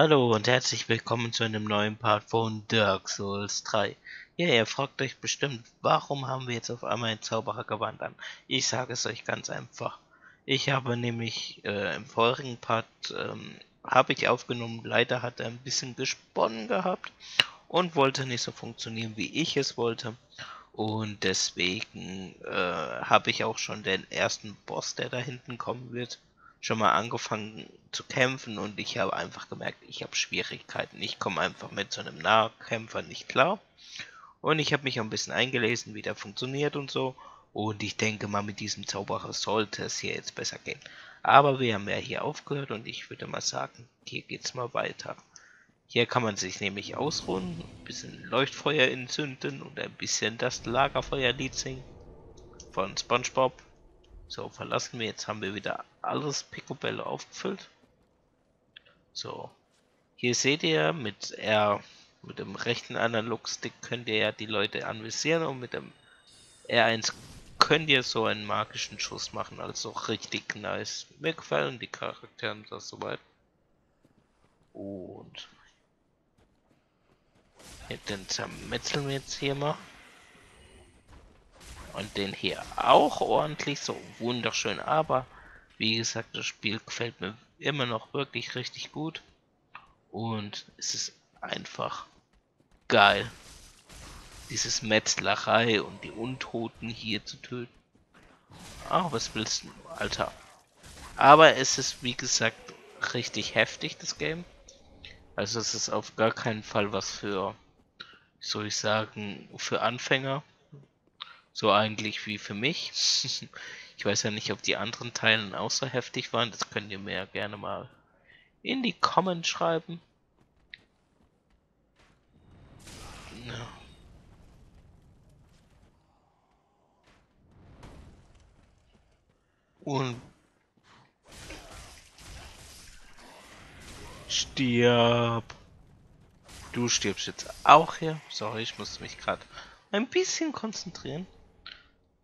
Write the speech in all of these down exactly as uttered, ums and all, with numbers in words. Hallo und herzlich willkommen zu einem neuen Part von Dark Souls drei. Ja, ihr fragt euch bestimmt, warum haben wir jetzt auf einmal ein Zauberergewand an? Ich sage es euch ganz einfach. Ich habe nämlich äh, im vorigen Part ähm, habe ich aufgenommen, leider hat er ein bisschen gesponnen gehabt und wollte nicht so funktionieren, wie ich es wollte. Und deswegen äh, habe ich auch schon den ersten Boss, der da hinten kommen wird, schon mal angefangen zu kämpfen, und ich habe einfach gemerkt, ich habe Schwierigkeiten. Ich komme einfach mit so einem Nahkämpfer nicht klar. Und ich habe mich ein bisschen eingelesen, wie der funktioniert und so. Und ich denke mal, mit diesem Zauberer sollte es hier jetzt besser gehen. Aber wir haben ja hier aufgehört und ich würde mal sagen, hier geht's mal weiter. Hier kann man sich nämlich ausruhen, ein bisschen Leuchtfeuer entzünden und ein bisschen das Lagerfeuerlied singen von SpongeBob. So, verlassen wir. Jetzt haben wir wieder alles Picobello aufgefüllt. So, hier seht ihr mit R, mit dem rechten Analogstick könnt ihr ja die Leute anvisieren, und mit dem R eins könnt ihr so einen magischen Schuss machen, also richtig nice. Mir gefallen die Charaktere das soweit. Und den zermetzeln wir jetzt hier mal. Und den hier auch ordentlich, so wunderschön, aber wie gesagt, das Spiel gefällt mir immer noch wirklich richtig gut. Und es ist einfach geil, dieses Metzlerei und die Untoten hier zu töten. Ach, was willst du, Alter. Aber es ist, wie gesagt, richtig heftig, das Game. Also es ist auf gar keinen Fall was für, soll ich sagen, für Anfänger. So eigentlich wie für mich. Ich weiß ja nicht, ob die anderen Teile auch so heftig waren. Das könnt ihr mir ja gerne mal in die Comments schreiben. Ja. Und stirb. Du stirbst jetzt auch hier. Sorry, ich musste mich gerade ein bisschen konzentrieren.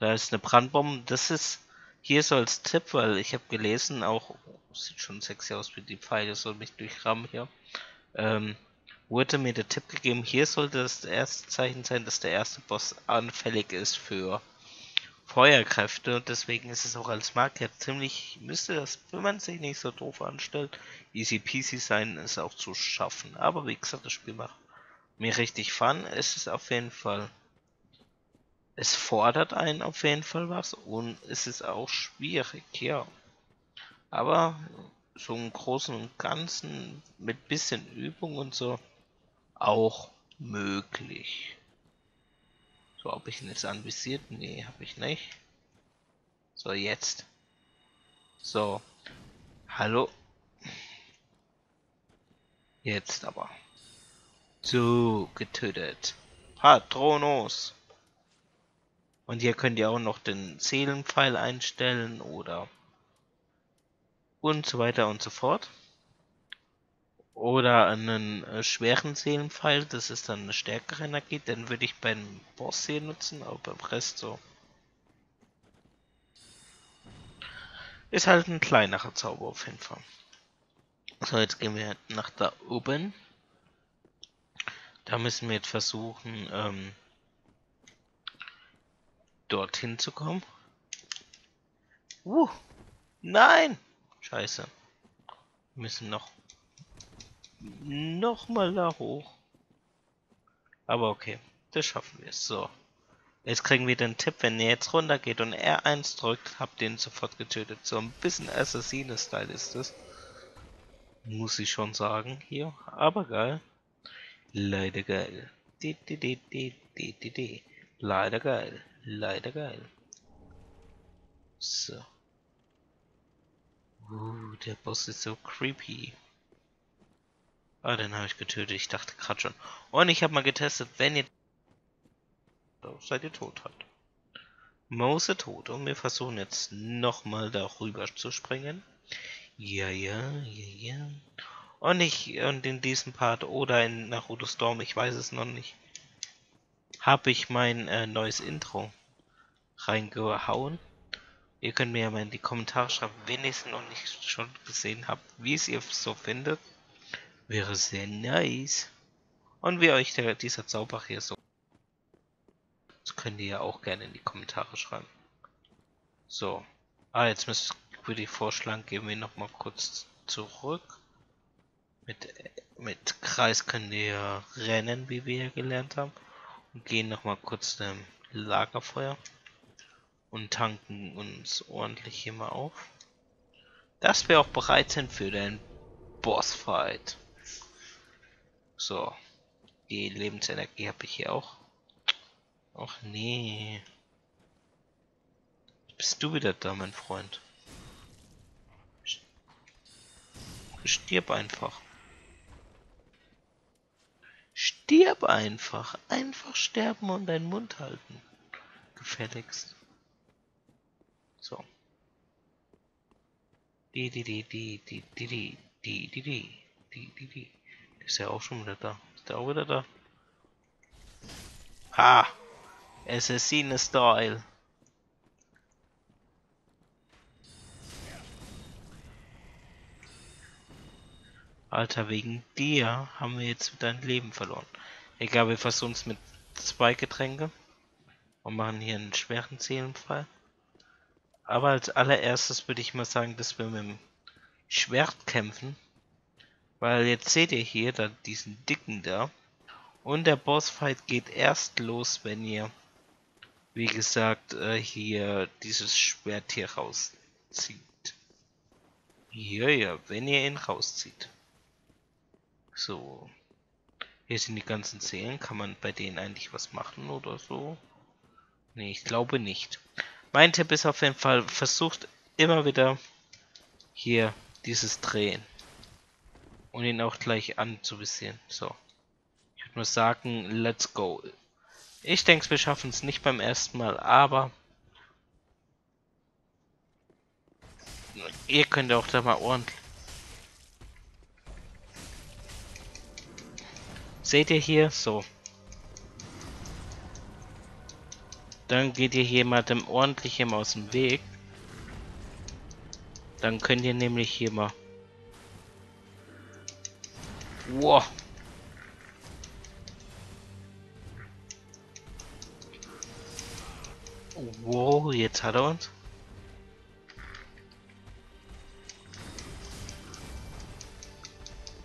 Da ist eine Brandbombe, das ist, hier so als Tipp, weil ich habe gelesen, auch, oh, sieht schon sexy aus, wie die Pfeile so mich durchrahmen hier, ähm, wurde mir der Tipp gegeben, hier sollte das erste Zeichen sein, dass der erste Boss anfällig ist für Feuerkräfte, und deswegen ist es auch als Marker ziemlich, müsste das, wenn man sich nicht so doof anstellt, easy peasy sein, es auch zu schaffen. Aber wie gesagt, das Spiel macht mir richtig Fun, es ist auf jeden Fall... Es fordert einen auf jeden Fall was, und es ist auch schwierig, ja. Aber so im Großen und Ganzen mit bisschen Übung und so auch möglich. So, ob ich ihn jetzt anvisiert? Nee, habe ich nicht. So, jetzt. So. Hallo. Jetzt aber. So, getötet. Patronos. Und hier könnt ihr auch noch den Seelenpfeil einstellen oder und so weiter und so fort. Oder einen äh, schweren Seelenpfeil, das ist dann eine stärkere Energie, den würde ich beim Boss hier nutzen, aber beim Rest so. Ist halt ein kleinerer Zauber auf jeden Fall. So, jetzt gehen wir nach da oben. Da müssen wir jetzt versuchen, ähm, dorthin zu kommen. Uh, nein! Scheiße. Wir müssen noch noch mal da hoch. Aber okay, das schaffen wir. So. Jetzt kriegen wir den Tipp, wenn ihr jetzt runter geht und R eins drückt, habt ihr ihn sofort getötet. So ein bisschen Assassine-Style ist es. Muss ich schon sagen hier. Aber geil. Leider geil. D -d -d -d -d -d -d. Leider geil. Leider geil. So. Uh, der Boss ist so creepy. Ah, den habe ich getötet. Ich dachte gerade schon. Und ich habe mal getestet, wenn ihr... Oh, seid ihr tot halt. Mose tot. Und wir versuchen jetzt nochmal darüber zu springen. Ja, ja, ja, ja. Und ich, und in diesem Part oder in Naruto Storm, ich weiß es noch nicht, habe ich mein äh, neues Intro reingehauen. Ihr könnt mir ja mal in die Kommentare schreiben, wenn ihr es noch nicht schon gesehen habt, wie es ihr so findet. Wäre sehr nice. Und wie euch der, dieser Zauber hier so. Das könnt ihr ja auch gerne in die Kommentare schreiben. So. Ah, jetzt müsst, würde ich vorschlagen, gehen wir nochmal kurz zurück. Mit, mit Kreis könnt ihr rennen, wie wir gelernt haben. Und gehen nochmal kurz zum Lagerfeuer. Und tanken uns ordentlich hier mal auf. Dass wir auch bereit sind für den Bossfight. So. Die Lebensenergie habe ich hier auch. Och nee. Bist du wieder da, mein Freund? Stirb einfach. Stirb einfach. Einfach sterben und deinen Mund halten. Gefälligst. So. Die, die, die, die, die, die, die, die, die, die, die, die, die. Ist ja auch schon wieder da. Ist der auch wieder da? Ha! Assassine-Style. Alter, wegen dir haben wir jetzt dein Leben verloren. Egal, wir versuchen es mit zwei Getränke und machen hier einen schweren Seelenfall. Aber als allererstes würde ich mal sagen, dass wir mit dem Schwert kämpfen. Weil jetzt seht ihr hier da diesen Dicken da. Und der Bossfight geht erst los, wenn ihr, wie gesagt, hier dieses Schwert hier rauszieht. Ja, ja, wenn ihr ihn rauszieht. So. Hier sind die ganzen Seelen. Kann man bei denen eigentlich was machen oder so? Nee, ich glaube nicht. Mein Tipp ist auf jeden Fall, versucht immer wieder hier dieses Drehen. Und ihn auch gleich anzuvisieren. So. Ich würde nur sagen, let's go. Ich denke, wir schaffen es nicht beim ersten Mal, aber ihr könnt auch da mal ordentlich. Seht ihr hier? So. Dann geht ihr jemandem ordentlich immer aus dem Weg. Dann könnt ihr nämlich hier mal. Wow. Wow, jetzt hat er uns.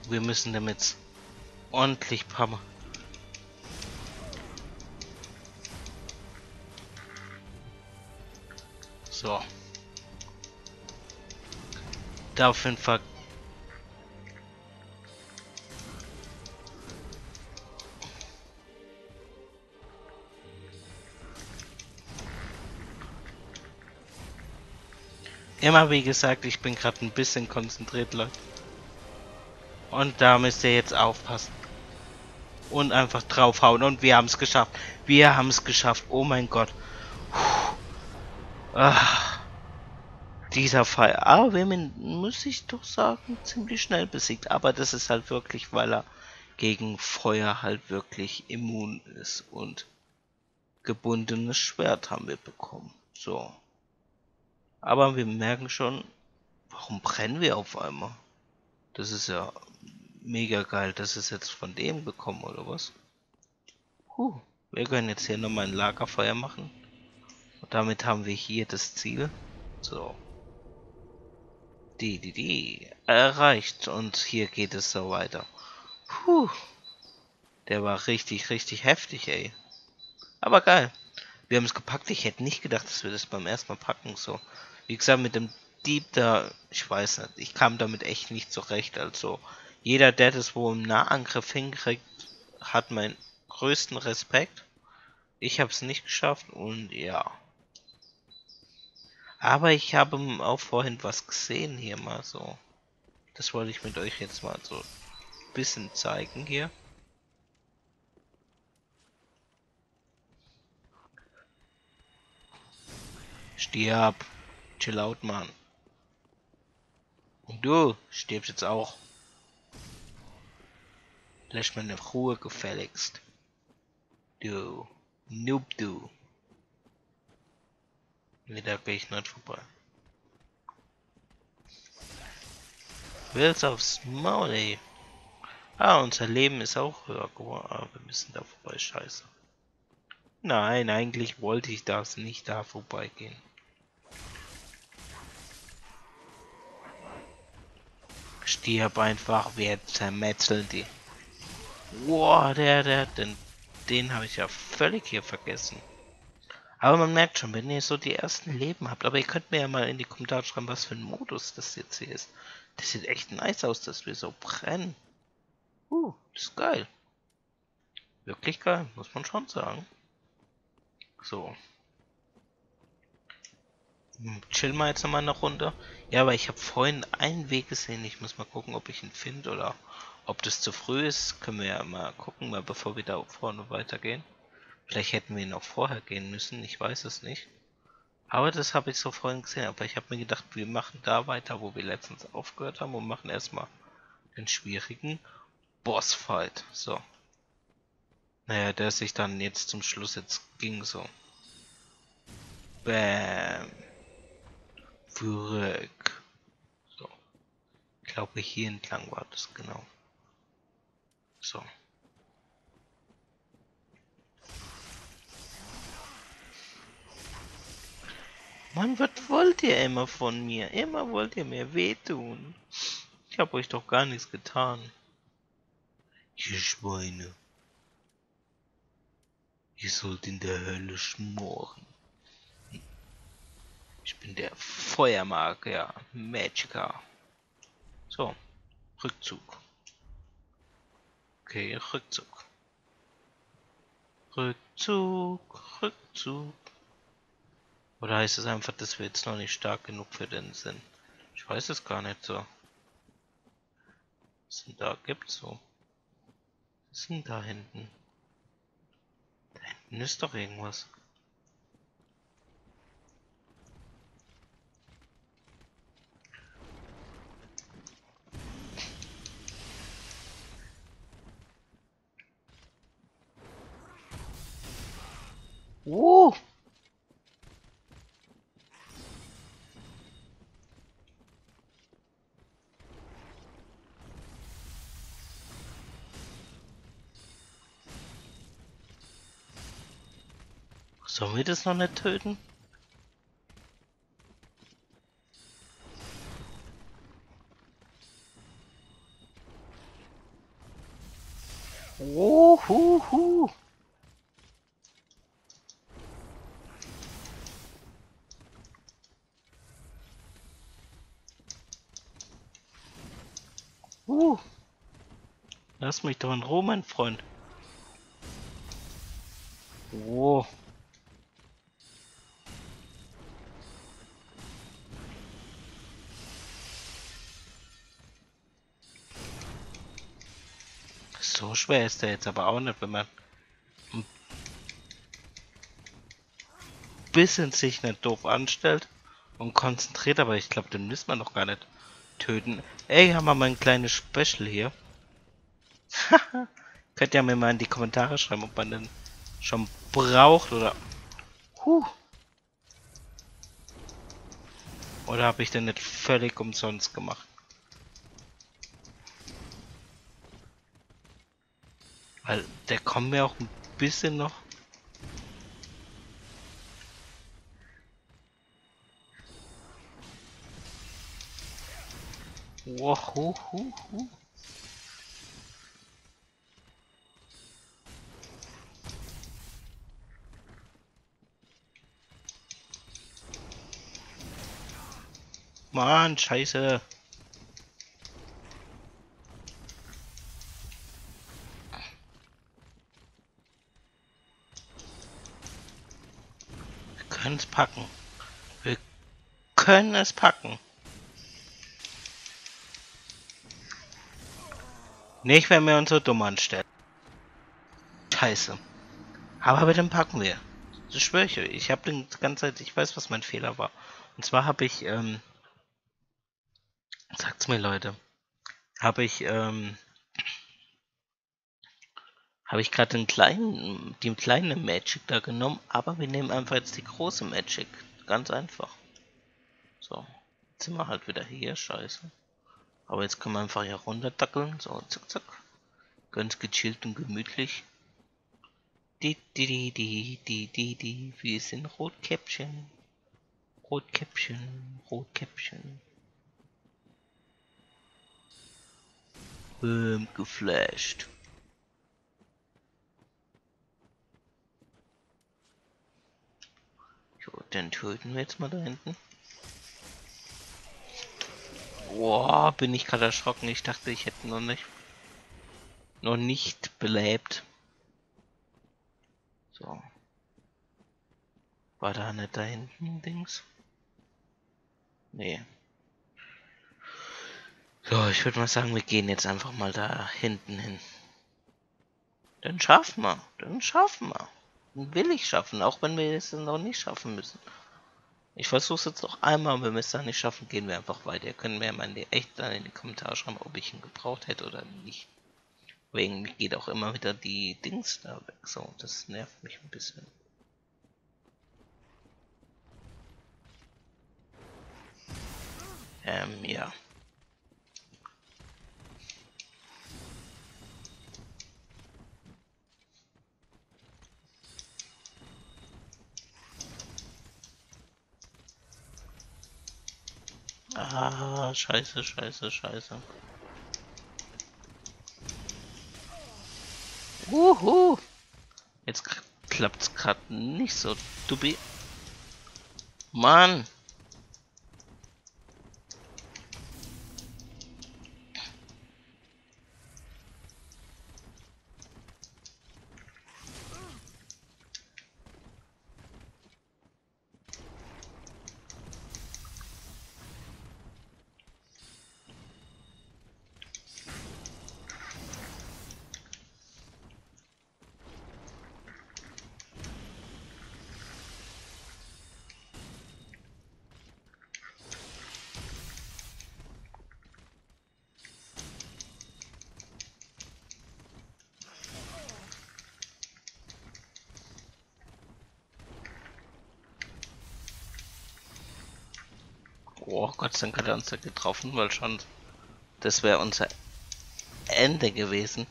Wir müssen damit ordentlich pammen. So. Da auf jeden Fall. Immer wie gesagt, ich bin gerade ein bisschen konzentriert, Leute. Und da müsst ihr jetzt aufpassen. Und einfach draufhauen. Und wir haben es geschafft. Wir haben es geschafft. Oh mein Gott. Ach, dieser Fall. Aber wir haben, muss ich doch sagen, ziemlich schnell besiegt. Aber das ist halt wirklich, weil er gegen Feuer halt wirklich immun ist. Und gebundenes Schwert haben wir bekommen. So. Aber wir merken schon, warum brennen wir auf einmal? Das ist ja mega geil. Das ist jetzt von dem gekommen, oder was? Huh. Wir können jetzt hier nochmal ein Lagerfeuer machen. Und damit haben wir hier das Ziel. So. Die, die, die. Erreicht. Und hier geht es so weiter. Puh. Der war richtig, richtig heftig, ey. Aber geil. Wir haben es gepackt. Ich hätte nicht gedacht, dass wir das beim ersten Mal packen. So, wie gesagt, mit dem Dieb da, ich weiß nicht, ich kam damit echt nicht zurecht. Also jeder, der das wo im Nahangriff hinkriegt, hat meinen größten Respekt. Ich habe es nicht geschafft und ja. Aber ich habe auch vorhin was gesehen hier mal so. Das wollte ich mit euch jetzt mal so ein bisschen zeigen hier. Stirb. Chill out, Mann. Und du stirbst jetzt auch. Lass mir eine Ruhe gefälligst. Du. Noob, du. Nee, da gehe ich nicht vorbei. Willst aufs Maul, ey. Ah, unser Leben ist auch höher geworden. Ah, wir müssen da vorbei, scheiße. Nein, eigentlich wollte ich das nicht da vorbeigehen. Stirb einfach, wir zermetzeln die. Wow, der, der, den, den habe ich ja völlig hier vergessen. Aber man merkt schon, wenn ihr so die ersten Leben habt, aber ihr könnt mir ja mal in die Kommentare schreiben, was für ein Modus das jetzt hier ist. Das sieht echt nice aus, dass wir so brennen. Uh, das ist geil. Wirklich geil, muss man schon sagen. So. Chillen wir jetzt nochmal eine Runde. Ja, aber ich habe vorhin einen Weg gesehen. Ich muss mal gucken, ob ich ihn finde oder ob das zu früh ist. Können wir ja mal gucken, mal bevor wir da vorne weitergehen. Vielleicht hätten wir ihn auch vorher gehen müssen, ich weiß es nicht. Aber das habe ich so vorhin gesehen. Aber ich habe mir gedacht, wir machen da weiter, wo wir letztens aufgehört haben und machen erstmal den schwierigen Bossfight. So. Naja, der sich dann jetzt zum Schluss jetzt ging so. Bäm. Zurück. So. Ich glaube, hier entlang war das, genau. So. Mann, was wollt ihr immer von mir? Immer wollt ihr mir wehtun. Ich habe euch doch gar nichts getan. Ihr Schweine. Ihr sollt in der Hölle schmoren. Ich bin der Feuermagier, Magiker. So, Rückzug. Okay, Rückzug. Rückzug, Rückzug. Oder heißt es einfach, dass wir jetzt noch nicht stark genug für den sind? Ich weiß es gar nicht so. Was denn da gibt's so? Was ist denn da hinten? Da hinten ist doch irgendwas. Oh! Sollen wir das noch nicht töten? Oh, hu, hu. Uh. Lass mich doch in Ruhe, mein Freund. Oh. So schwer ist der jetzt aber auch nicht, wenn man ein bisschen sich nicht doof anstellt und konzentriert, aber ich glaube, den müssen wir noch gar nicht töten. Ey, haben wir mal ein kleines Special hier. Könnt ihr mir mal in die Kommentare schreiben, ob man den schon braucht oder... Huh. Oder habe ich den nicht völlig umsonst gemacht? Weil der kommt mir auch ein bisschen noch. Wow, hu, hu, hu. Mann, scheiße. Es packen. Wir können es packen. Nicht, wenn wir uns so dumm anstellen. Scheiße. Aber mit dem packen wir. Das schwöre ich euch. Ich habe den ganze Zeit, ich weiß, was mein Fehler war. Und zwar habe ich, ähm, sagt's mir Leute, habe ich, ähm, habe ich gerade den kleinen, die kleine Magic da genommen, aber wir nehmen einfach jetzt die große Magic. Ganz einfach. So, jetzt sind wir halt wieder hier, scheiße. Aber jetzt können wir einfach hier runter dackeln. So, zack, zack. Ganz gechillt und gemütlich. Die, die, die, die, die, die, die. Wir sind Rotkäppchen. Rotkäppchen, Rotkäppchen. Ähm, geflasht. Jo, dann töten wir jetzt mal da hinten. Boah, bin ich gerade erschrocken. Ich dachte, ich hätte noch nicht... noch nicht belebt. So. War da nicht da hinten Dings? Nee. So, ich würde mal sagen, wir gehen jetzt einfach mal da hinten hin. Dann schaffen wir. Dann schaffen wir. Dann will ich schaffen, auch wenn wir es noch nicht schaffen müssen. Ich versuche es jetzt noch einmal, und wenn wir es dann nicht schaffen, gehen wir einfach weiter. Ihr könnt mir mal in die, echt dann in die Kommentare schreiben, ob ich ihn gebraucht hätte oder nicht. Wegen geht auch immer wieder die Dings da weg. So, das nervt mich ein bisschen. Ähm, ja. Ah, scheiße, scheiße, scheiße. Uhu. Jetzt klappt's gerade nicht so, Dubi. Mann. Oh Gott sei Dank hat er uns da getroffen, weil schon das wäre unser Ende gewesen.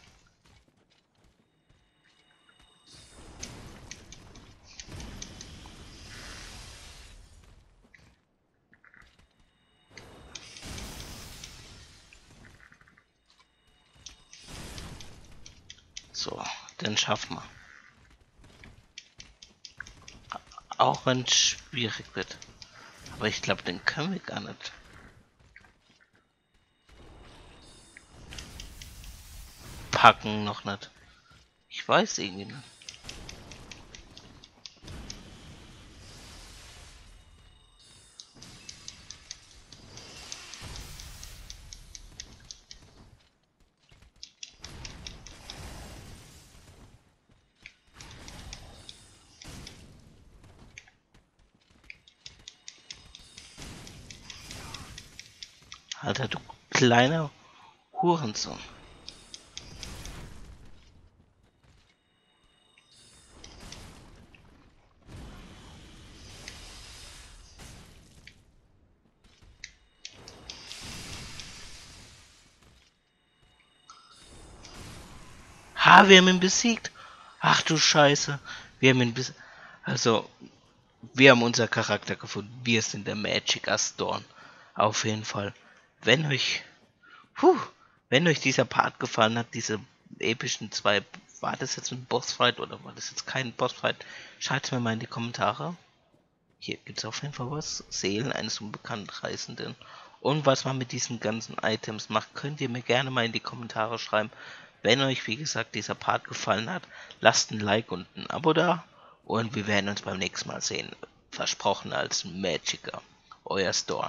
So, den schaffen wir. Auch wenn es schwierig wird. Aber ich glaube, den können wir gar nicht. Packen noch nicht. Ich weiß irgendwie nicht. Alter, du kleiner Hurensohn. Ha, wir haben ihn besiegt. Ach du Scheiße. Wir haben ihn besiegt. Also, wir haben unser Charakter gefunden. Wir sind der Magic Storm. Auf jeden Fall. Wenn euch, puh, wenn euch dieser Part gefallen hat, diese epischen zwei, war das jetzt ein Bossfight oder war das jetzt kein Bossfight, schreibt mir mal in die Kommentare. Hier gibt es auf jeden Fall was, Seelen eines unbekannten Reisenden. Und was man mit diesen ganzen Items macht, könnt ihr mir gerne mal in die Kommentare schreiben. Wenn euch, wie gesagt, dieser Part gefallen hat, lasst ein Like und ein Abo da. Und wir werden uns beim nächsten Mal sehen. Versprochen als Magiker. Euer Storm.